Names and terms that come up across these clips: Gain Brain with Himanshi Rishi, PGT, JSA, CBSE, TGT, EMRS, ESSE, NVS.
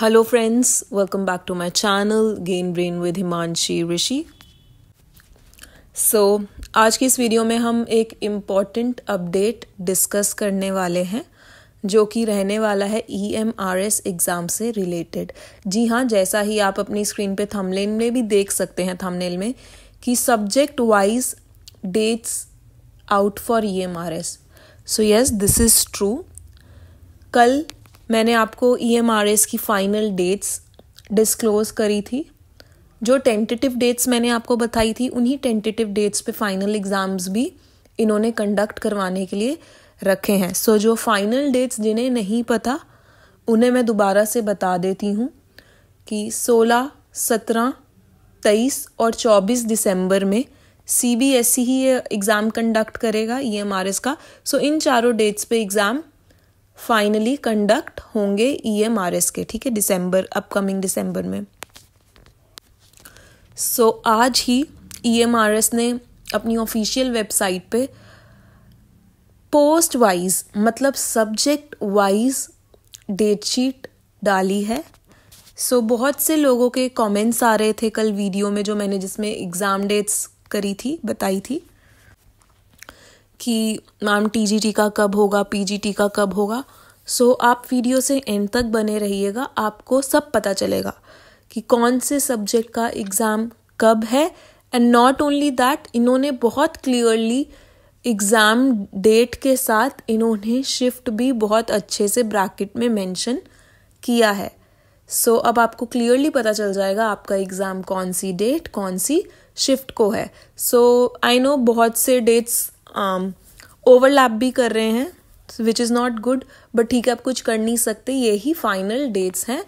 Hello friends, welcome back to my channel Gain Brain with Himanshi Rishi. So, आज की इस video में हम एक इम्पॉर्टेंट अपडेट डिस्कस करने वाले हैं जो कि रहने वाला है EMRS एग्ज़ाम से रिलेटेड। जी हाँ, जैसा ही आप अपनी स्क्रीन पे थंबनेल में भी देख सकते हैं कि subject wise dates out for EMRS। So yes, this is true. कल मैंने आपको EMRS की फ़ाइनल डेट्स डिस्क्लोज़ करी थी। जो टेंटेटिव डेट्स मैंने आपको बताई थी, उन्हीं टेंटेटिव डेट्स पे फ़ाइनल एग्ज़ाम्स भी इन्होंने कंडक्ट करवाने के लिए रखे हैं। सो जो फ़ाइनल डेट्स जिन्हें नहीं पता, उन्हें मैं दोबारा से बता देती हूँ कि 16, 17, 23 और 24 दिसंबर में CBSE ही एग्ज़ाम कंडक्ट करेगा EMRS का। सो इन चारों डेट्स पे एग्ज़ाम फाइनली कंडक्ट होंगे EMRS के, ठीक है, दिसंबर, अपकमिंग दिसंबर में। सो आज ही EMRS ने अपनी ऑफिशियल वेबसाइट पे पोस्ट वाइज, मतलब सब्जेक्ट वाइज डेट शीट डाली है। सो बहुत से लोगों के कमेंट्स आ रहे थे कल वीडियो में, जो मैंने जिसमें एग्ज़ाम डेट्स करी थी, बताई थी कि मैम TGT का कब होगा, PGT का कब होगा। सो आप वीडियो से एंड तक बने रहिएगा, आपको सब पता चलेगा कि कौन से सब्जेक्ट का एग्ज़ाम कब है। एंड नॉट ओनली दैट, इन्होंने बहुत क्लियरली एग्ज़ाम डेट के साथ इन्होंने शिफ्ट भी बहुत अच्छे से ब्रैकेट में मेंशन किया है। सो अब आपको क्लियरली पता चल जाएगा आपका एग्ज़ाम कौन सी डेट, कौन सी शिफ्ट को है। सो आई नो बहुत से डेट्स ओवरलैप भी कर रहे हैं, which is not good, but ठीक है, आप कुछ कर नहीं सकते। यही फाइनल डेट्स हैं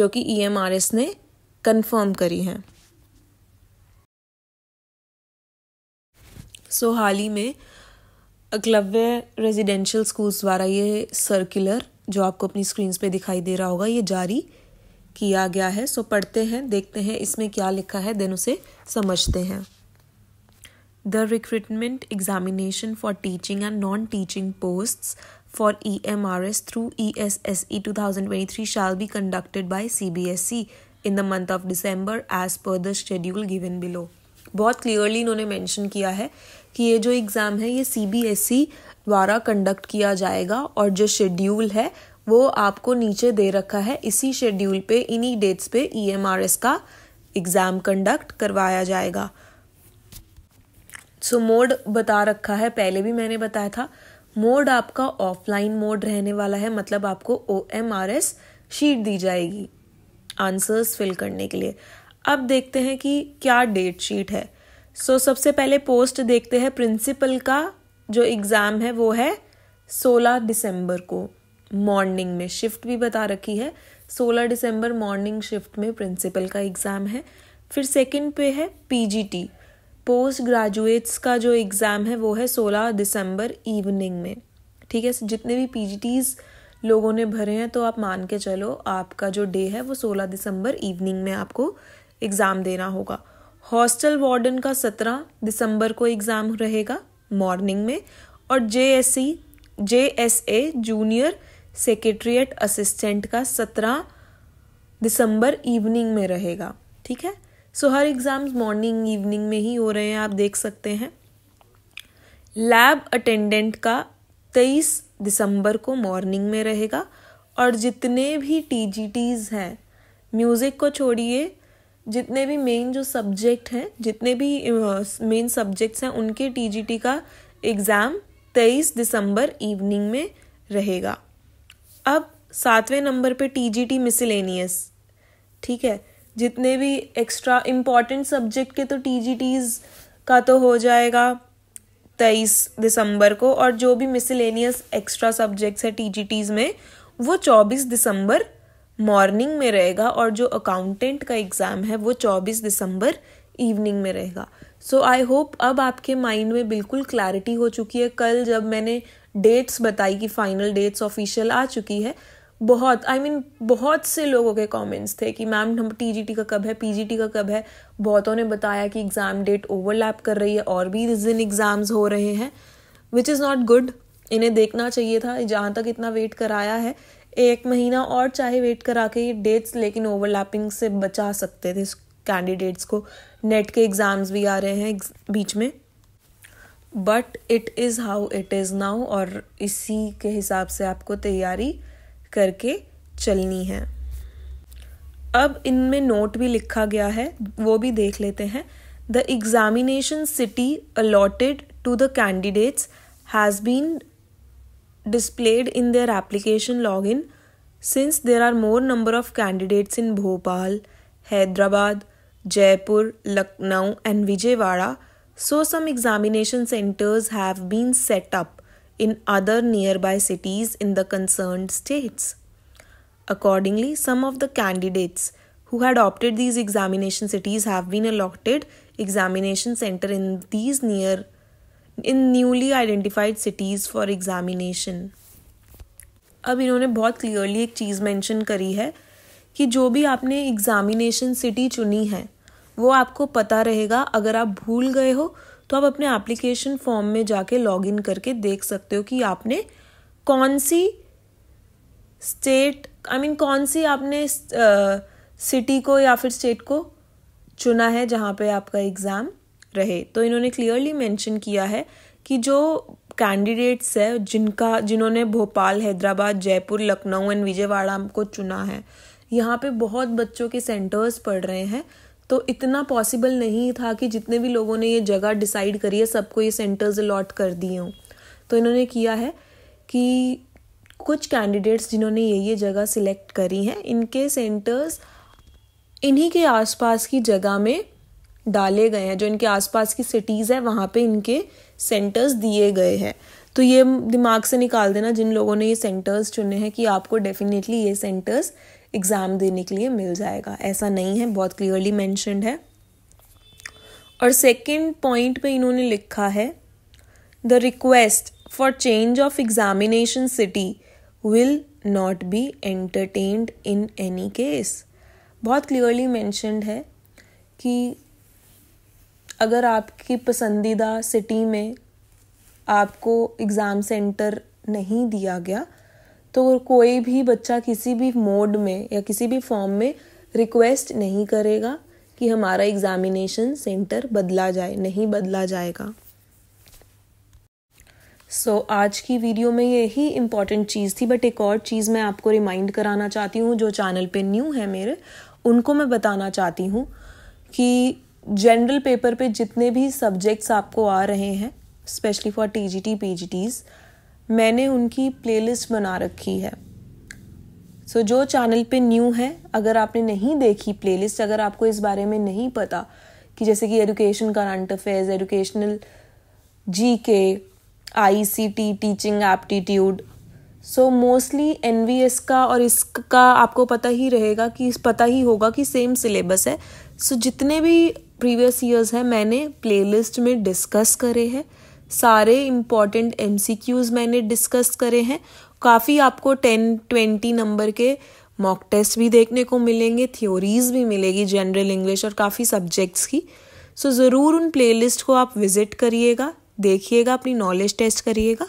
जो कि EMRS ने कंफर्म करी हैं। सो हाल ही में एकलव्य रेजिडेंशियल स्कूल्स द्वारा ये सर्कुलर, जो आपको अपनी स्क्रीन पे दिखाई दे रहा होगा, ये जारी किया गया है। सो पढ़ते हैं, देखते हैं इसमें क्या लिखा है, देन उसे समझते हैं। The recruitment examination for teaching and non-teaching posts for EMRS through ESSE 2023 shall be conducted by CBSE in the month of December as per the schedule given below. बहुत clearly इन्होंने mention किया है कि ये जो exam है ये CBSE द्वारा conduct किया जाएगा, और जो schedule है वो आपको नीचे दे रखा है। इसी schedule पे, इन्हीं dates पे EMRS का exam conduct करवाया जाएगा। सो मोड बता रखा है, पहले भी मैंने बताया था, मोड आपका ऑफलाइन मोड रहने वाला है, मतलब आपको OMRS शीट दी जाएगी आंसर्स फिल करने के लिए। अब देखते हैं कि क्या डेट शीट है। सो सबसे पहले पोस्ट देखते हैं। प्रिंसिपल का जो एग्ज़ाम है वो है 16 दिसंबर को मॉर्निंग में। शिफ्ट भी बता रखी है, 16 दिसंबर मॉर्निंग शिफ्ट में प्रिंसिपल का एग्ज़ाम है। फिर सेकेंड पे है PGT, पोस्ट ग्रेजुएट्स का जो एग्ज़ाम है वो है 16 दिसंबर इवनिंग में, ठीक है। जितने भी PGTs लोगों ने भरे हैं, तो आप मान के चलो आपका जो डे है वो 16 दिसंबर इवनिंग में आपको एग्ज़ाम देना होगा। हॉस्टल वार्डन का 17 दिसंबर को एग्ज़ाम रहेगा मॉर्निंग में। और JSA जूनियर सेक्रेटरीट असिस्टेंट का 17 दिसंबर इवनिंग में रहेगा, ठीक है। सो हर एग्ज़ाम्स मॉर्निंग इवनिंग में ही हो रहे हैं, आप देख सकते हैं। लैब अटेंडेंट का 23 दिसंबर को मॉर्निंग में रहेगा। और जितने भी TGTs हैं, म्यूज़िक को छोड़िए, जितने भी मेन जो सब्जेक्ट हैं, जितने भी मेन सब्जेक्ट्स हैं, उनके TGT का एग्ज़ाम 23 दिसंबर इवनिंग में रहेगा। अब 7वें नंबर पे TGT मिसलेनियस, ठीक है। जितने भी एक्स्ट्रा इम्पॉर्टेंट सब्जेक्ट के तो TGTs का तो हो जाएगा 23 दिसंबर को, और जो भी मिसलेनियस एक्स्ट्रा सब्जेक्ट्स है TGTs में वो 24 दिसंबर मॉर्निंग में रहेगा। और जो अकाउंटेंट का एग्ज़ाम है वो 24 दिसंबर इवनिंग में रहेगा। सो आई होप अब आपके माइंड में बिल्कुल क्लैरिटी हो चुकी है। कल जब मैंने डेट्स बताई कि फ़ाइनल डेट्स ऑफिशियल आ चुकी है, बहुत बहुत से लोगों के कमेंट्स थे कि मैम हम TGT का कब है, PGT का कब है। बहुतों ने बताया कि एग्ज़ाम डेट ओवरलैप कर रही है और भी इस दिन एग्ज़ाम्स हो रहे हैं, विच इज़ नॉट गुड। इन्हें देखना चाहिए था, जहाँ तक इतना वेट कराया है एक महीना और चाहे वेट करा के ये डेट्स, लेकिन ओवरलैपिंग से बचा सकते थे कैंडिडेट्स को। नेट के एग्ज़ाम्स भी आ रहे हैं बीच में, but it is how it is now, और इसी के हिसाब से आपको तैयारी करके चलनी है। अब इनमें नोट भी लिखा गया है, वो भी देख लेते हैं। The examination city allotted to the candidates has been displayed in their application login. Since there are more number of candidates in Bhopal, Hyderabad, Jaipur, Lucknow and Vijayawada, so some examination centers have been set up in other nearby cities in the concerned states. Accordingly, some of the candidates who had opted these examination cities have been allotted examination center in these newly identified cities for examination. अब इन्होंने बहुत clearly एक चीज़ mention करी है कि जो भी आपने examination city चुनी है वो आपको पता रहेगा। अगर आप भूल गए हो तो आप अपने application form में जाके login करके देख सकते हो कि आपने कौन सी सिटी को या फिर स्टेट को चुना है जहाँ पे आपका एग्ज़ाम रहे। तो इन्होंने क्लियरली मेंशन किया है कि जो कैंडिडेट्स है जिन्होंने भोपाल, हैदराबाद, जयपुर, लखनऊ एंड विजयवाड़ा को चुना है, यहाँ पे बहुत बच्चों के सेंटर्स पढ़ रहे हैं, तो इतना पॉसिबल नहीं था कि जितने भी लोगों ने ये जगह डिसाइड करी है सबको ये सेंटर्स अलॉट कर दिए हों। तो इन्होंने किया है कि कुछ कैंडिडेट्स जिन्होंने ये जगह सिलेक्ट करी हैं, इनके सेंटर्स इन्हीं के आसपास की जगह में डाले गए हैं, जो इनके आसपास की सिटीज़ है वहाँ पे इनके सेंटर्स दिए गए हैं। तो ये दिमाग से निकाल देना जिन लोगों ने ये सेंटर्स चुने हैं कि आपको डेफिनेटली ये सेंटर्स एग्ज़ाम देने के लिए मिल जाएगा, ऐसा नहीं है, बहुत क्लियरली मेंशनड है। और सेकंड पॉइंट पे इन्होंने लिखा है, the request for change of examination city will not be entertained in any case. बहुत क्लियरली मेंशनड है कि अगर आपकी पसंदीदा सिटी में आपको एग्ज़ाम सेंटर नहीं दिया गया तो कोई भी बच्चा किसी भी मोड में या किसी भी फॉर्म में रिक्वेस्ट नहीं करेगा कि हमारा एग्ज़ामिनेशन सेंटर बदला जाए, नहीं बदला जाएगा। सो आज की वीडियो में यही इम्पॉर्टेंट चीज़ थी, बट एक और चीज़ मैं आपको रिमाइंड कराना चाहती हूँ, जो चैनल पे न्यू है मेरे उनको मैं बताना चाहती हूँ कि जनरल पेपर पे जितने भी सब्जेक्ट्स आपको आ रहे हैं, स्पेशली फॉर टीजीटी पीजीटीज़, मैंने उनकी प्लेलिस्ट बना रखी है। सो जो चैनल पे न्यू है, अगर आपने नहीं देखी प्लेलिस्ट, अगर आपको इस बारे में नहीं पता कि जैसे कि education, current affairs, educational GK, ICT, teaching aptitude, so mostly NVS का और इसका आपको पता ही होगा कि सेम सिलेबस है। सो जितने भी प्रीवियस ईयर्स हैं मैंने प्लेलिस्ट में डिस्कस करे हैं, सारे इम्पॉर्टेंट MCQs मैंने डिस्कस करे हैं। काफ़ी आपको 10-20 नंबर के मॉक टेस्ट भी देखने को मिलेंगे, थ्योरीज भी मिलेगी, जनरल इंग्लिश और काफ़ी सब्जेक्ट्स की। सो ज़रूर उन प्लेलिस्ट को आप विज़िट करिएगा, देखिएगा, अपनी नॉलेज टेस्ट करिएगा।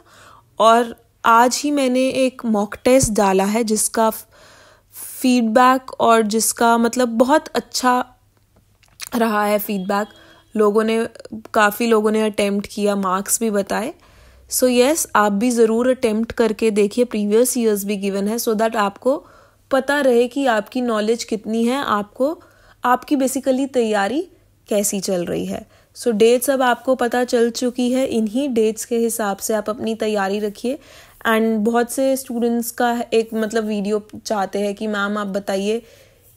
और आज ही मैंने एक मॉक टेस्ट डाला है जिसका फीडबैक और जिसका मतलब बहुत अच्छा रहा है फीडबैक, काफ़ी लोगों ने अटेम्प्ट किया, मार्क्स भी बताए। सो यस, आप भी ज़रूर अटेम्प्ट करके देखिए, प्रीवियस ईयर्स भी गिवन है, सो दैट आपको पता रहे कि आपकी नॉलेज कितनी है, आपकी बेसिकली तैयारी कैसी चल रही है। सो डेट्स अब आपको पता चल चुकी है, इन्हीं डेट्स के हिसाब से आप अपनी तैयारी रखिए। एंड बहुत से स्टूडेंट्स का एक मतलब वीडियो चाहते हैं कि मैम आप बताइए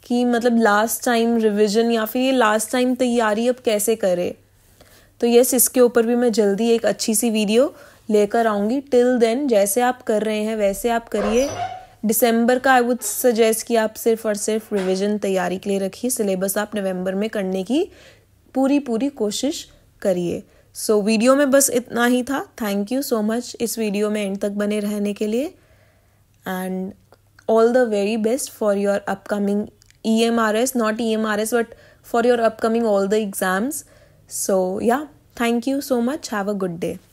कि मतलब लास्ट टाइम रिवीजन या फिर ये लास्ट टाइम तैयारी अब कैसे करें। तो यस, इसके ऊपर भी मैं जल्दी एक अच्छी सी वीडियो लेकर आऊँगी। टिल देन जैसे आप कर रहे हैं वैसे आप करिए। दिसंबर का आई वुड सजेस्ट कि आप सिर्फ और सिर्फ रिविज़न तैयारी के लिए रखिए, सिलेबस आप नवंबर में करने की पूरी कोशिश करिए। सो वीडियो में बस इतना ही था। थैंक यू सो मच इस वीडियो में एंड तक बने रहने के लिए, and all the very best for your upcoming EMRS, not EMRS but for your upcoming all the exams. So yeah, thank you so much, have a good day.